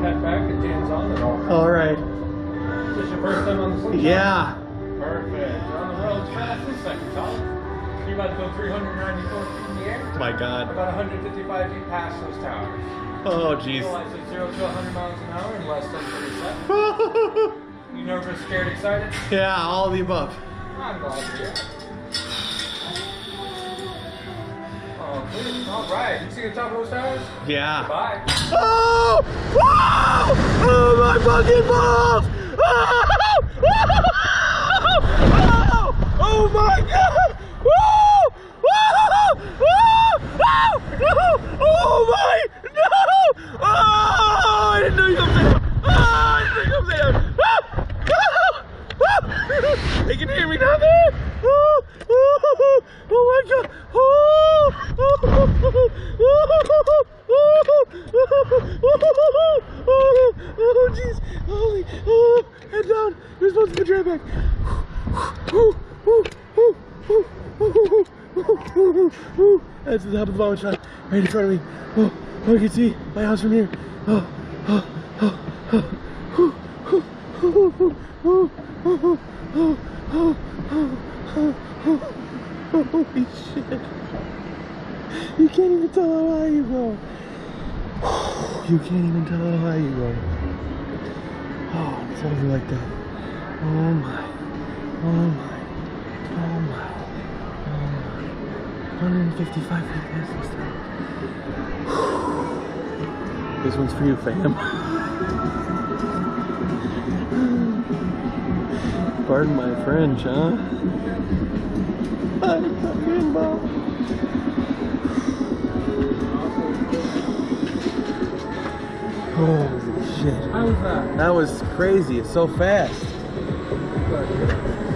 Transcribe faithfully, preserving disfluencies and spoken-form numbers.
cut back and jams on it all. All right. Is this your first time on the SlingShot? Yeah. Perfect. You're on the road fast this second time. You're about to go three hundred ninety-four feet in the air. My God. About one hundred fifty-five feet past those towers. Oh, geez. It's zero to one hundred miles an hour in less than thirty seconds. You nervous, scared, excited? Yeah, all of the above. I'm glad to hear. All right, you see the top of those towers? Yeah. Bye. Oh! Oh! Oh, my fucking balls! Oh! Oh! Oh my God! Woo! Woo! Woo! No! Oh my! No! Oh! I didn't know you were there. Oh! I didn't know you were there. Oh! Oh! They can hear me down there. Oh! Oh! Oh my God! Oh, jeez. Holy. Oh, head down. You're supposed to put your head back. That's the top of the vomit shot right in front of me. Oh, oh, I can see my house from here. Oh, oh, oh, oh, oh, oh, oh, oh, oh, oh, oh, oh, oh. Holy shit. You can't even tell how high you go. You can't even tell how high you go. Oh, it's over like that. Oh my. Oh my. Oh my. Oh my. one hundred fifty-five feet past this time. This one's for you, fam. Pardon my French, huh? I'm fucking bald. Holy shit. How was that? That was crazy. It's so fast.